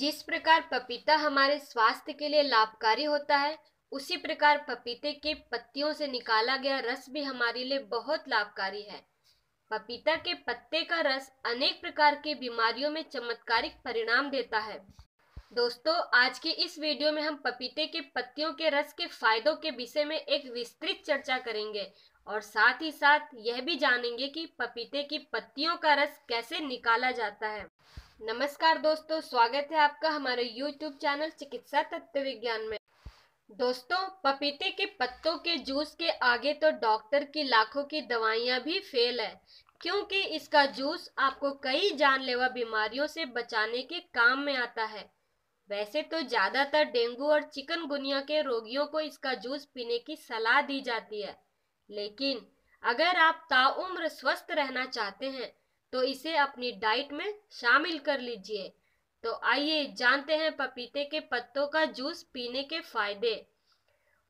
जिस प्रकार पपीता हमारे स्वास्थ्य के लिए लाभकारी होता है, उसी प्रकार पपीते के पत्तियों से निकाला गया रस भी हमारे लिए बहुत लाभकारी है। पपीता के पत्ते का रस अनेक प्रकार की बीमारियों में चमत्कारिक परिणाम देता है। दोस्तों, आज के इस वीडियो में हम पपीते के पत्तियों के रस के फायदों के विषय में एक विस्तृत चर्चा करेंगे और साथ ही साथ यह भी जानेंगे कि पपीते की पत्तियों का रस कैसे निकाला जाता है। नमस्कार दोस्तों, स्वागत है आपका हमारे YouTube चैनल चिकित्सा तत्व विज्ञान में। दोस्तों, पपीते के पत्तों के जूस के आगे तो डॉक्टर की लाखों की दवाइयां भी फेल है, क्योंकि इसका जूस आपको कई जानलेवा बीमारियों से बचाने के काम में आता है। वैसे तो ज्यादातर डेंगू और चिकनगुनिया के रोगियों को इसका जूस पीने की सलाह दी जाती है, लेकिन अगर आप ताउम्र स्वस्थ रहना चाहते हैं तो इसे अपनी डाइट में शामिल कर लीजिए। तो आइए जानते हैं पपीते के पत्तों का जूस पीने के फायदे।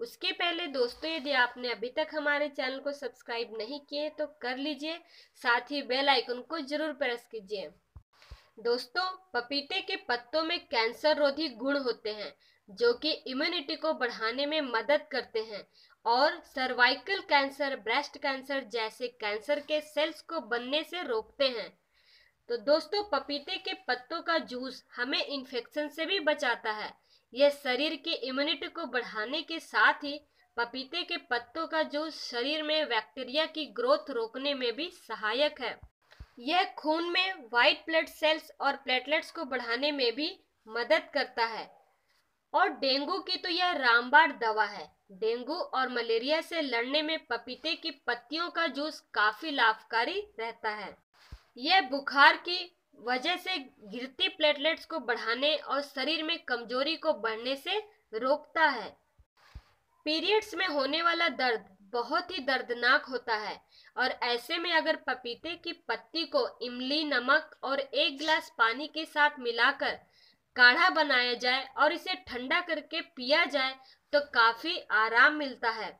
उसके पहले दोस्तों, यदि आपने अभी तक हमारे चैनल को सब्सक्राइब नहीं किए तो कर लीजिए, साथ ही बेल आइकन को जरूर प्रेस कीजिए। दोस्तों, पपीते के पत्तों में कैंसर रोधी गुण होते हैं जो कि इम्यूनिटी को बढ़ाने में मदद करते हैं और सर्वाइकल कैंसर, ब्रेस्ट कैंसर जैसे कैंसर के सेल्स को बनने से रोकते हैं। तो दोस्तों, पपीते के पत्तों का जूस हमें इन्फेक्शन से भी बचाता है। यह शरीर की इम्यूनिटी को बढ़ाने के साथ ही पपीते के पत्तों का जूस शरीर में बैक्टीरिया की ग्रोथ रोकने में भी सहायक है। यह खून में वाइट ब्लड सेल्स और प्लेटलेट्स को बढ़ाने में भी मदद करता है। और डेंगू की तो यह रामबाण दवा है। डेंगू और मलेरिया से लड़ने में पपीते की पत्तियों का जूस काफी लाभकारी रहता है। यह बुखार की वजह से गिरती प्लेटलेट्स को बढ़ाने और शरीर में कमजोरी को बढ़ने से रोकता है। पीरियड्स में होने वाला दर्द बहुत ही दर्दनाक होता है और ऐसे में अगर पपीते की पत्ती को इमली, नमक और एक गिलास पानी के साथ मिलाकर काढ़ा बनाया जाए और इसे ठंडा करके पिया जाए तो काफी आराम मिलता है।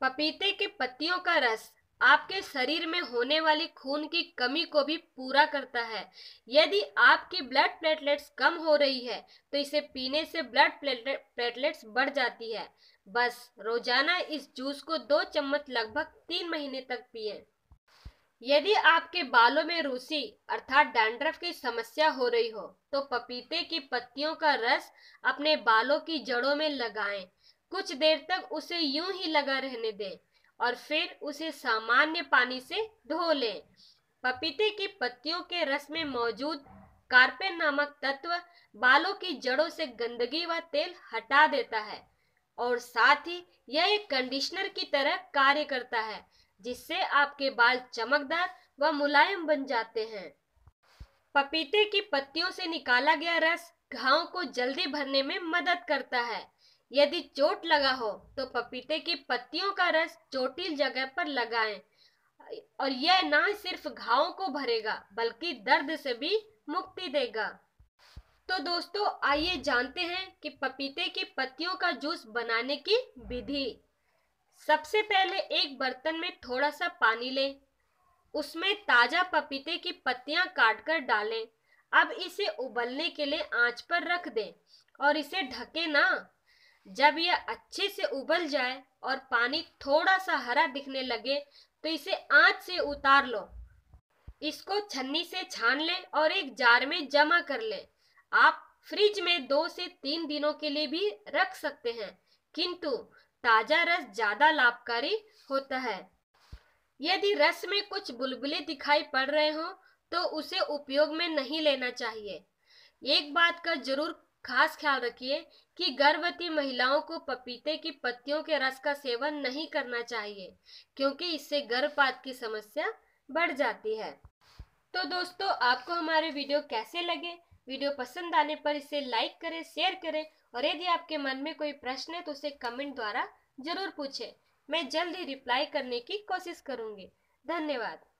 पपीते के पत्तियों का रस आपके शरीर में होने वाली खून की कमी को भी पूरा करता है। यदि आपकी ब्लड प्लेटलेट्स कम हो रही है तो इसे पीने से ब्लड प्लेटलेट्स बढ़ जाती है। बस रोजाना इस जूस को 2 चम्मच लगभग 3 महीने तक पिए। यदि आपके बालों में रूसी अर्थात डैंड्रफ की समस्या हो रही हो तो पपीते की पत्तियों का रस अपने बालों की जड़ों में लगाएं। कुछ देर तक उसे यूं ही लगा रहने दें और फिर उसे सामान्य पानी से धो लें। पपीते की पत्तियों के रस में मौजूद कार्पेन नामक तत्व बालों की जड़ों से गंदगी व तेल हटा देता है और साथ ही यह एक कंडीशनर की तरह कार्य करता है, जिससे आपके बाल चमकदार व मुलायम बन जाते हैं। पपीते की पत्तियों से निकाला गया रस घाव को जल्दी भरने में मदद करता है। यदि चोट लगा हो तो पपीते की पत्तियों का रस चोटिल जगह पर लगाएं और यह ना सिर्फ घावों को भरेगा बल्कि दर्द से भी मुक्ति देगा। तो दोस्तों, आइए जानते हैं कि पपीते की पत्तियों का जूस बनाने की विधि। सबसे पहले एक बर्तन में थोड़ा सा पानी लें, उसमें ताजा पपीते की पत्तियां काटकर डालें। अब इसे उबलने के लिए आंच पर रख दें और इसे ढके ना। जब यह अच्छे से उबल जाए और पानी थोड़ा सा हरा दिखने लगे तो इसे आंच से उतार लो। इसको छन्नी से छान लें और एक जार में जमा कर लें। आप फ्रिज में 2 से 3 दिनों के लिए भी रख सकते हैं, किंतु ताजा रस ज्यादा लाभकारी होता है। यदि रस में कुछ बुलबुले दिखाई पड़ रहे हों तो उसे उपयोग में नहीं लेना चाहिए। एक बात का जरूर खास ख्याल रखिए कि गर्भवती महिलाओं को पपीते की पत्तियों के रस का सेवन नहीं करना चाहिए, क्योंकि इससे गर्भपात की समस्या बढ़ जाती है। तो दोस्तों, आपको हमारे वीडियो कैसे लगे? वीडियो पसंद आने पर इसे लाइक करें, शेयर करें और यदि आपके मन में कोई प्रश्न है तो उसे कमेंट द्वारा जरूर पूछें। मैं जल्द ही रिप्लाई करने की कोशिश करूंगी। धन्यवाद।